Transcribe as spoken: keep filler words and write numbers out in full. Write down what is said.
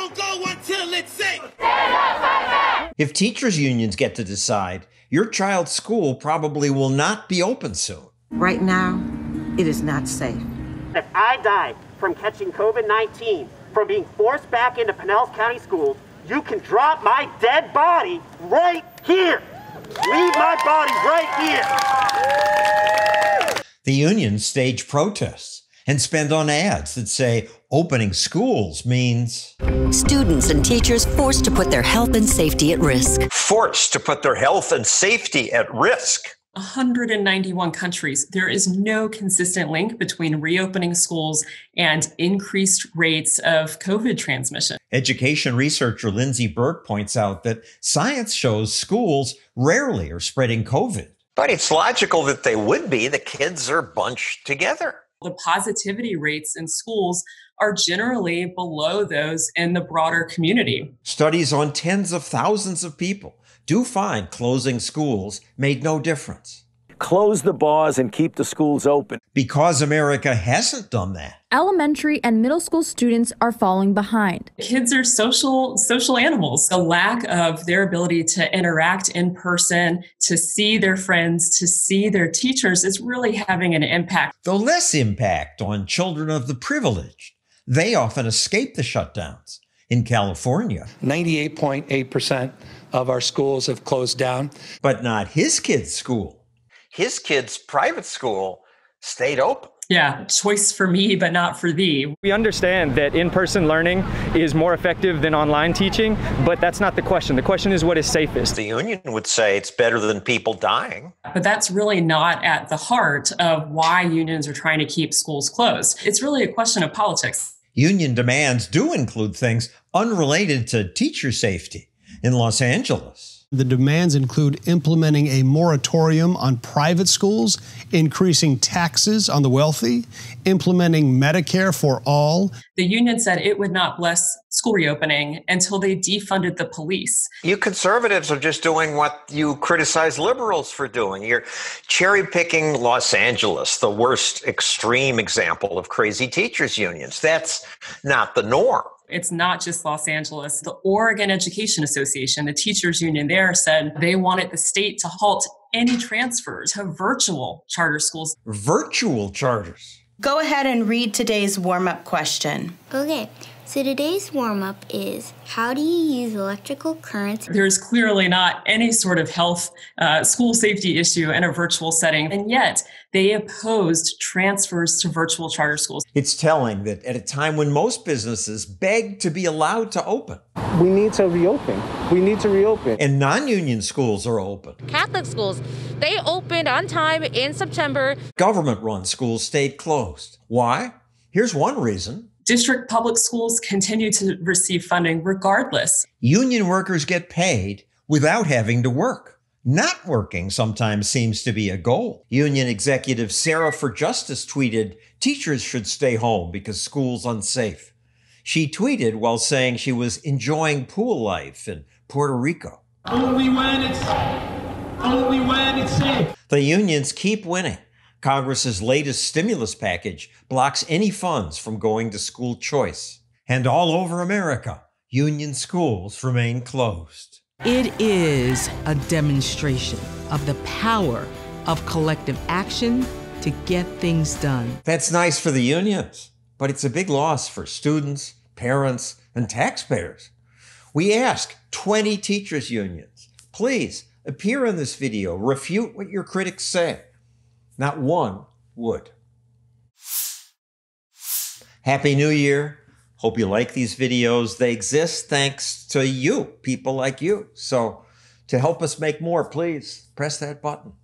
won't go until it's safe. If teachers' unions get to decide, your child's school probably will not be open soon. Right now, it is not safe. If I die from catching COVID nineteen, from being forced back into Pinellas County Schools, you can drop my dead body right here. Leave my body right here. The unions stage protests and spend on ads that say opening schools means students and teachers forced to put their health and safety at risk. Forced to put their health and safety at risk. one hundred ninety-one countries, there is no consistent link between reopening schools and increased rates of COVID transmission. Education researcher Lindsey Burke points out that science shows schools rarely are spreading COVID. But it's logical that they would be. The kids are bunched together. The positivity rates in schools are generally below those in the broader community. Studies on tens of thousands of people do find closing schools made no difference. Close the bars and keep the schools open. Because America hasn't done that. Elementary and middle school students are falling behind. Kids are social social animals. The lack of their ability to interact in person, to see their friends, to see their teachers is really having an impact. The less impact on children of the privileged. They often escape the shutdowns. In California, ninety-eight point eight percent of our schools have closed down. But not his kid's school. His kid's private school stayed open. Yeah, choice for me, but not for thee. We understand that in-person learning is more effective than online teaching, but that's not the question. The question is what is safest. The union would say it's better than people dying. But that's really not at the heart of why unions are trying to keep schools closed. It's really a question of politics. Union demands do include things unrelated to teacher safety in Los Angeles. The demands include implementing a moratorium on private schools, increasing taxes on the wealthy, implementing Medicare for all. The union said it would not bless school reopening until they defunded the police. You conservatives are just doing what you criticize liberals for doing. You're cherry-picking Los Angeles, the worst extreme example of crazy teachers' unions. That's not the norm. It's not just Los Angeles. The Oregon Education Association, the teachers union there, said they wanted the state to halt any transfers to virtual charter schools. Virtual charters. Go ahead and read today's warm-up question. Okay, so today's warm-up is, how do you use electrical currents? There's clearly not any sort of health, uh, school safety issue in a virtual setting, and yet they opposed transfers to virtual charter schools. It's telling that at a time when most businesses beg to be allowed to open. We need to reopen. We need to reopen. And non-union schools are open. Catholic schools, they opened on time in September. Government-run schools stayed closed. Why? Here's one reason. District public schools continue to receive funding regardless. Union workers get paid without having to work. Not working sometimes seems to be a goal. Union executive Sarah for Justice tweeted, teachers should stay home because school's unsafe. She tweeted while saying she was enjoying pool life in Puerto Rico. Only when it's, only when it's safe. The unions keep winning. Congress's latest stimulus package blocks any funds from going to school choice. And all over America, union schools remain closed. It is a demonstration of the power of collective action to get things done. That's nice for the unions, but it's a big loss for students, parents, and taxpayers. We ask twenty teachers' unions, please appear in this video, refute what your critics say. Not one would. Happy New Year. Hope you like these videos. They exist thanks to you, people like you. So to help us make more, please press that button.